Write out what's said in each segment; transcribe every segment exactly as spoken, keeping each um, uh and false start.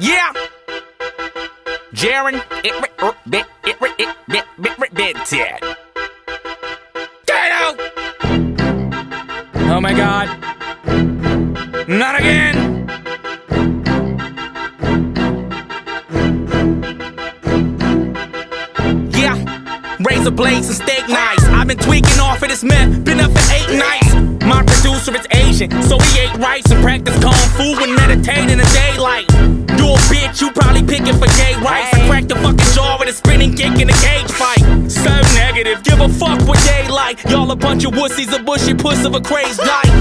Yeah! Jarren Benton. Get out! Oh my god. Not again! Razor blades and steak knives. I've been tweaking off of this meth, been up for eight nights. My producer is Asian, so he ate rice and practiced kung fu and meditate in the daylight. You a bitch, you probably picking for gay rights. I cracked the fucking jaw with a spinning kick in a cage fight. So negative, give a fuck what they like. Y'all a bunch of wussies, a bushy puss of a crazed dyke.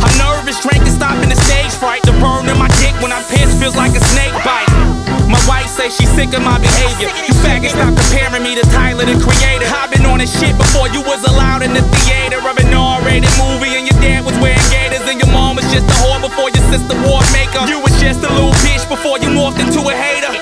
I'm nervous, drank and stopping the stage fright. The burn in my dick when I piss feels like a snake bite. My wife says she's sick of my behavior. You faggots stop comparing me to Tyler the Creator. I've been on this shit before you was allowed in the theater of an R rated movie, and your dad was wearing gators, and your mom was just a whore before your sister wore makeup. You was just a little bitch before you morphed into a hater.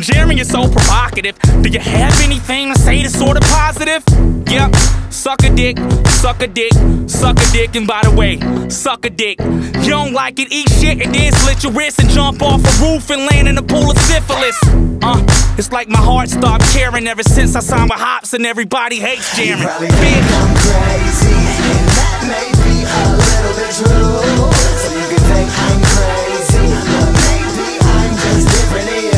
Jeremy, you're so provocative. Do you have anything to say that's sort of positive? Yep, suck a dick, suck a dick, suck a dick, and by the way, suck a dick. You don't like it, eat shit, and then slit your wrist and jump off a roof and land in a pool of syphilis. Uh, it's like my heart stopped caring ever since I signed with Hops and everybody hates Jeremy. You probably think I'm crazy, and that may be a little bit true. So you can think I'm crazy, but maybe I'm just different to you.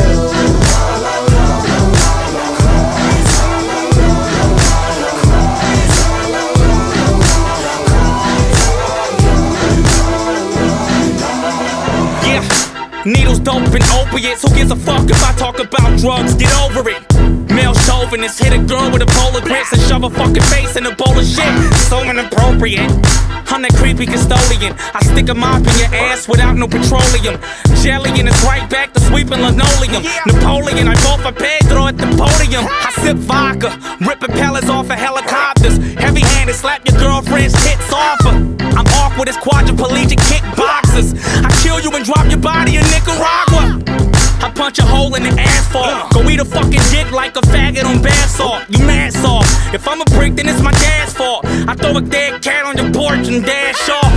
Needles, dope, and opiates. Who gives a fuck if I talk about drugs? Get over it. Male chauvinist hit a girl with a bowl of grits and shove a fucking face in a bowl of shit. So inappropriate. I'm that creepy custodian. I stick a mop in your ass without no petroleum. Jelly and it's right back to sweeping linoleum. Napoleon, I bought my bag, throw at the podium. I sip vodka, ripping pellets off of helicopters. Heavy-handed, slap your girlfriend's tits off her. I'm awkward as quadriplegic kickboxers. I kill you and drop your body in Nicaragua. I punch a hole in the asphalt. Go eat a fucking dick like a faggot on bath salt. You mad salt. If I'm a prick, then it's my dad's fault. I throw a dead cat on your porch and dash off.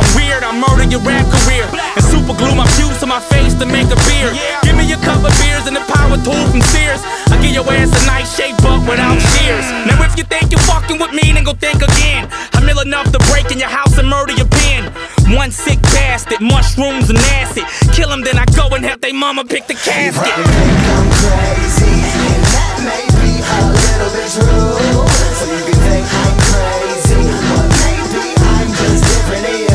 I'm weird, I murder your rap career and super glue my fuse to my face to make a beer. Give me a cup of beers and a power tool from Sears. I give your ass a nice shape up without shears. Now if you think you're fucking with me, then go think again. I'm ill enough to break in your house and murder your pen. One sick bastard, mushrooms and acid. Kill him, then I go and have they mama pick the casket. You probably think I'm crazy, and that may be a little bit true. So you can think I'm crazy, but maybe I'm just different to you.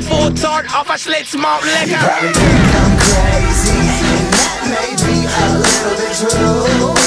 Full tart off a Schlitz malt liquor. You probably think I'm crazy, and that may be a little bit true.